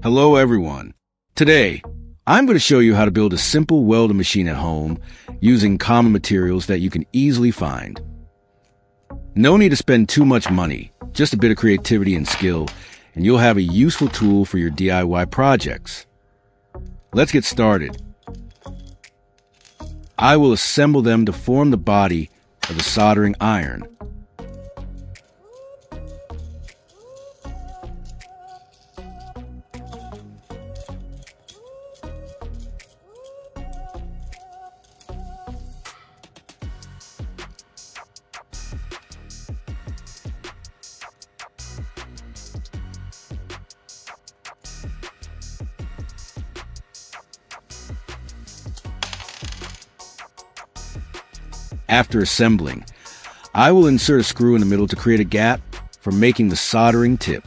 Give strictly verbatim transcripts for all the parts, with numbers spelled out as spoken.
Hello everyone. Today, I'm going to show you how to build a simple welding machine at home using common materials that you can easily find. No need to spend too much money, just a bit of creativity and skill, and you'll have a useful tool for your D I Y projects. Let's get started. I will assemble them to form the body of a soldering iron. After assembling, I will insert a screw in the middle to create a gap for making the soldering tip.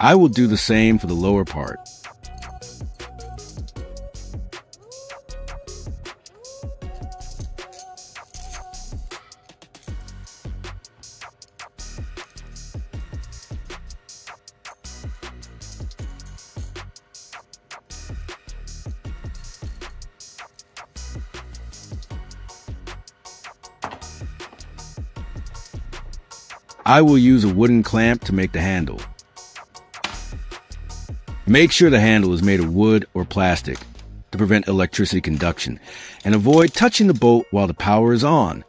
I will do the same for the lower part. I will use a wooden clamp to make the handle. Make sure the handle is made of wood or plastic to prevent electricity conduction, and avoid touching the bolt while the power is on.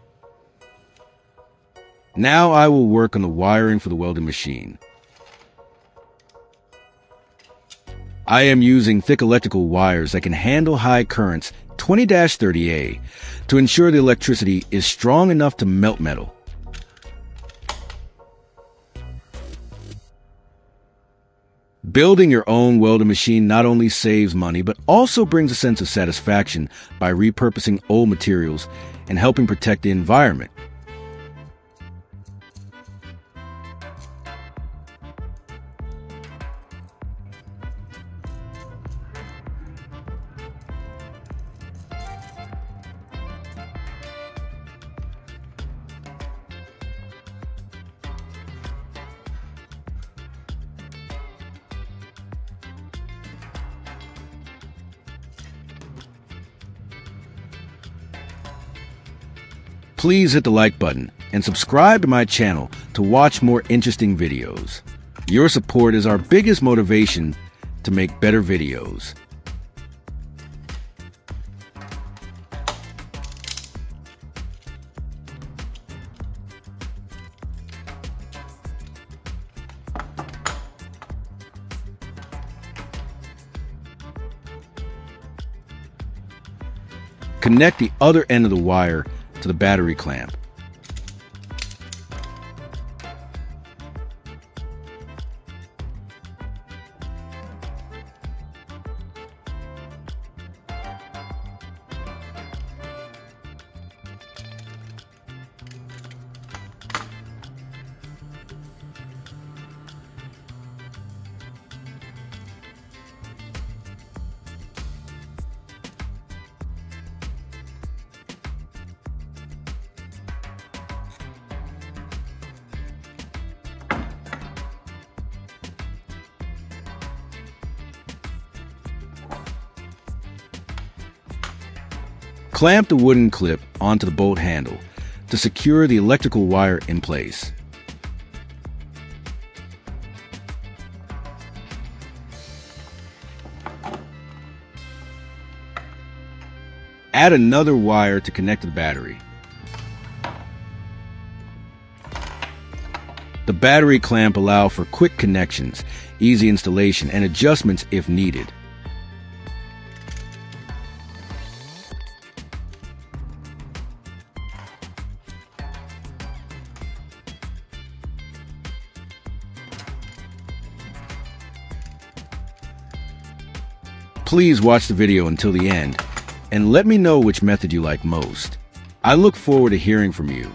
Now I will work on the wiring for the welding machine. I am using thick electrical wires that can handle high currents twenty thirty amps to ensure the electricity is strong enough to melt metal. Building your own welding machine not only saves money, but also brings a sense of satisfaction by repurposing old materials and helping protect the environment. Please hit the like button and subscribe to my channel to watch more interesting videos. Your support is our biggest motivation to make better videos. Connect the other end of the wire to the battery clamp. Clamp the wooden clip onto the bolt handle to secure the electrical wire in place. Add another wire to connect to the battery. The battery clamp allows for quick connections, easy installation, and adjustments if needed. Please watch the video until the end and let me know which method you like most. I look forward to hearing from you.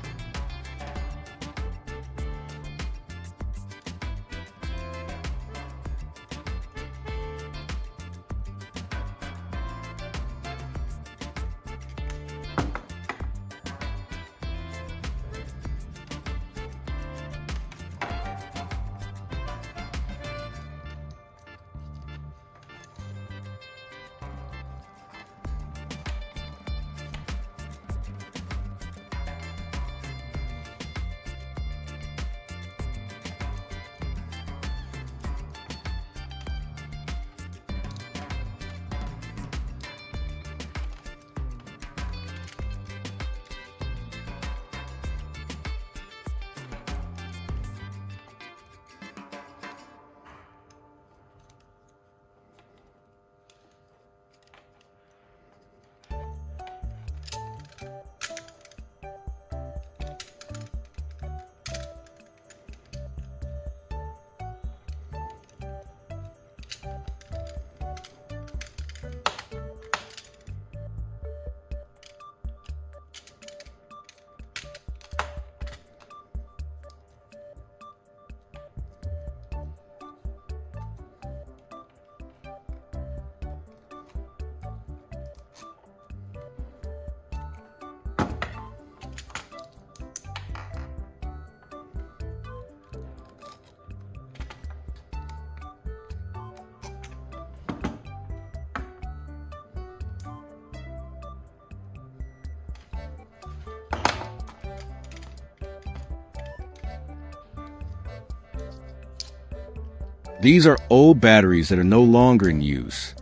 These are old batteries that are no longer in use.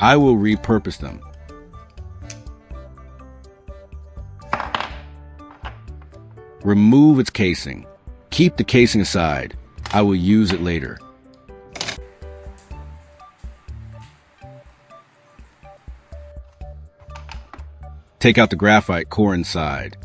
I will repurpose them. Remove its casing. Keep the casing aside. I will use it later. Take out the graphite core inside.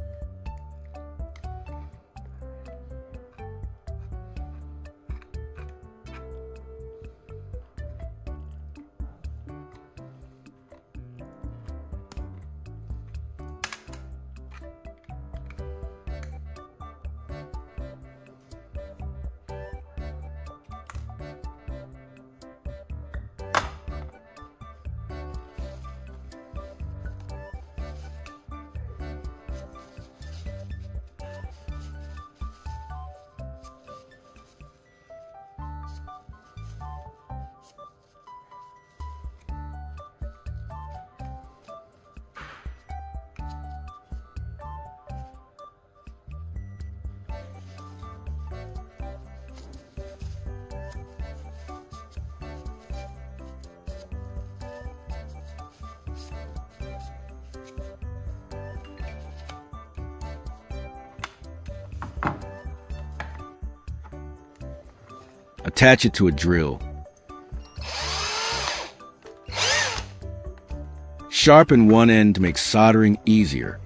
Attach it to a drill. Sharpen one end to make soldering easier.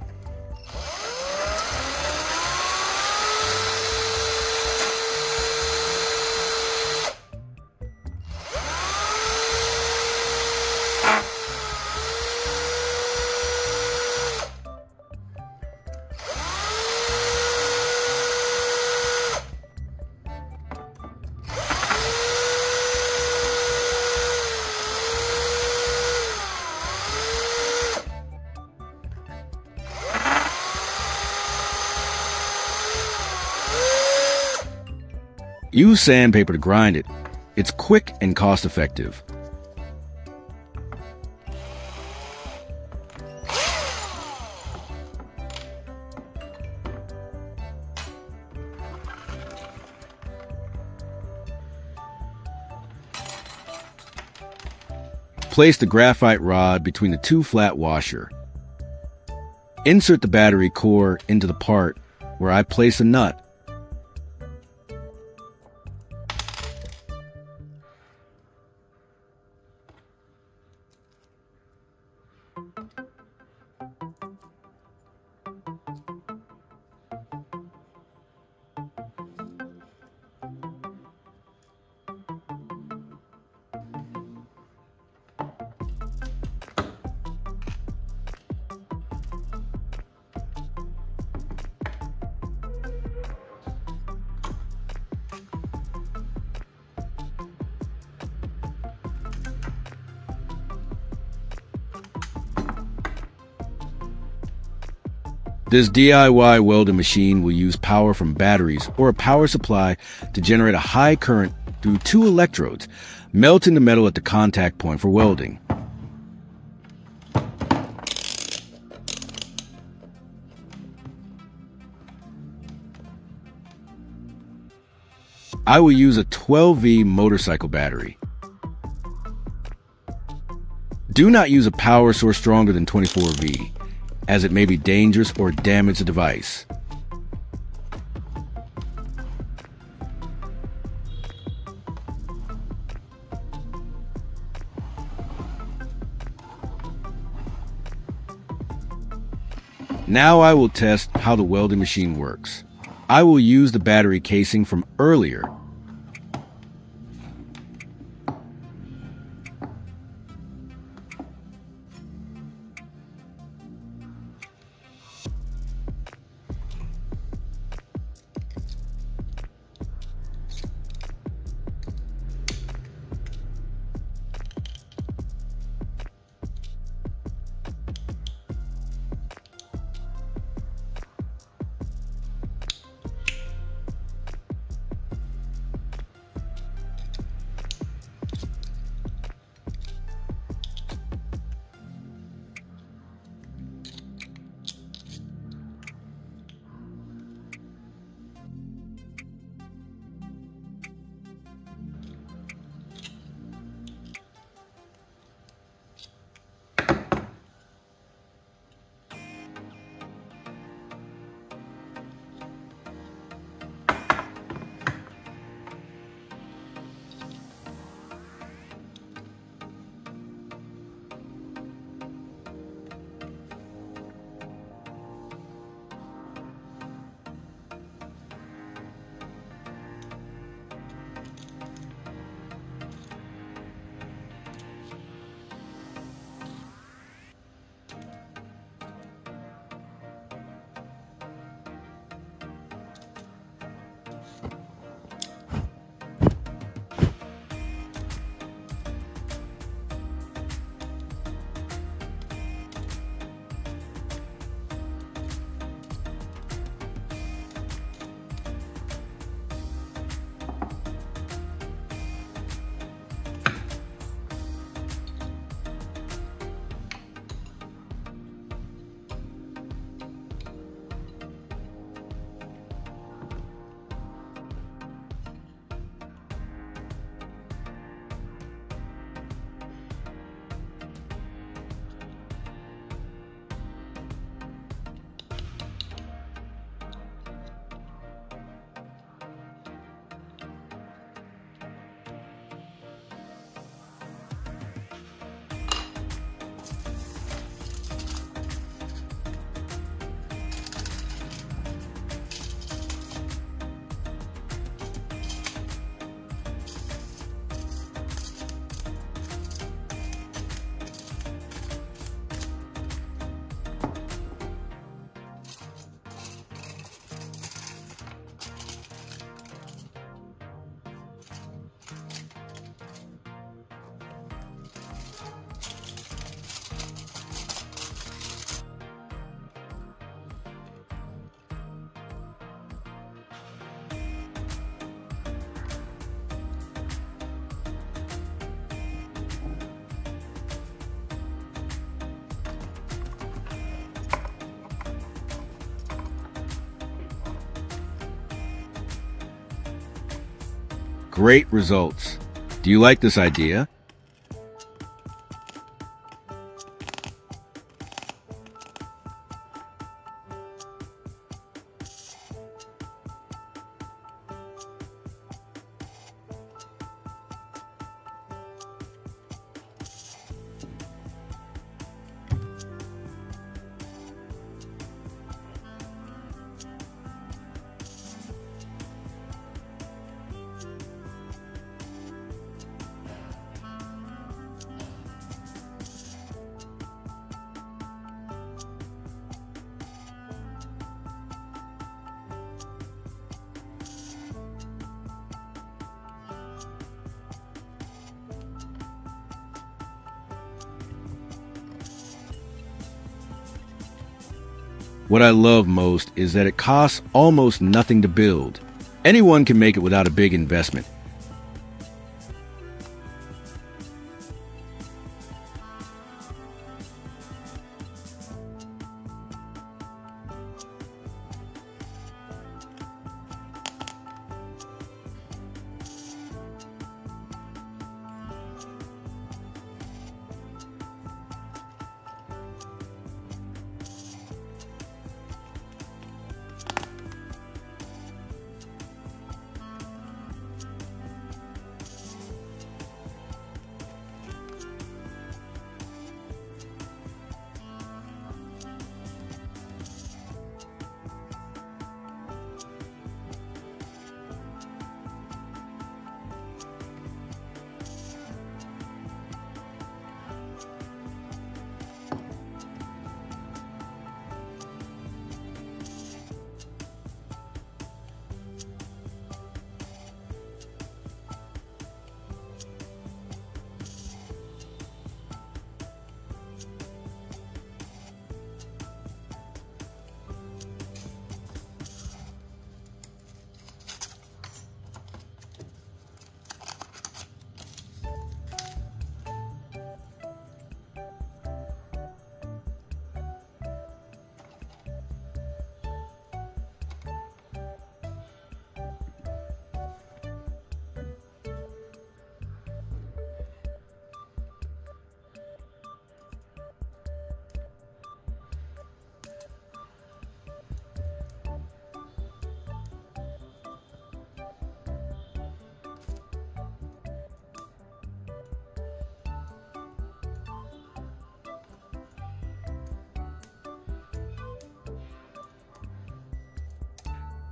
Use sandpaper to grind it. It's quick and cost-effective. Place the graphite rod between the two flat washer. Insert the battery core into the part where I place a nut. This D I Y welding machine will use power from batteries or a power supply to generate a high current through two electrodes, melting the metal at the contact point for welding. I will use a twelve volt motorcycle battery. Do not use a power source stronger than twenty-four volts. As it may be dangerous or damage the device. Now I will test how the welding machine works. I will use the battery casing from earlier. Great results. Do you like this idea? What I love most is that it costs almost nothing to build. Anyone can make it without a big investment.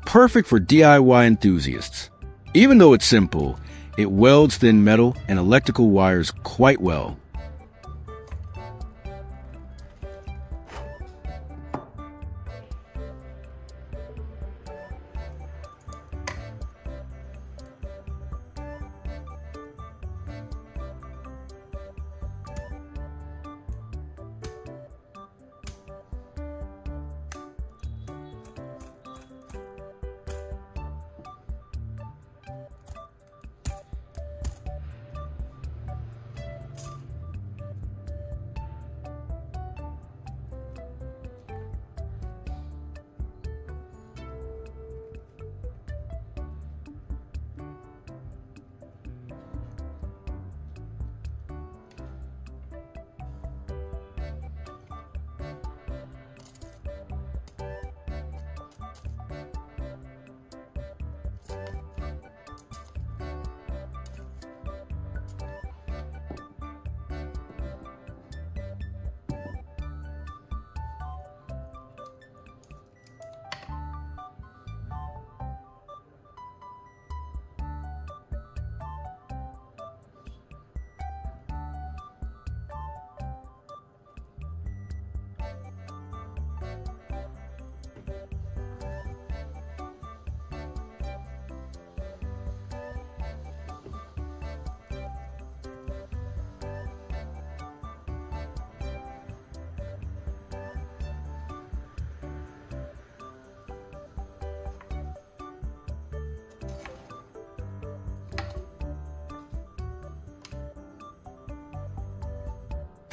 Perfect for D I Y enthusiasts. Even though it's simple, it welds thin metal and electrical wires quite well.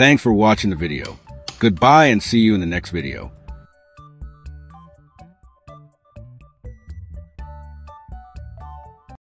Thanks for watching the video. Goodbye and see you in the next video.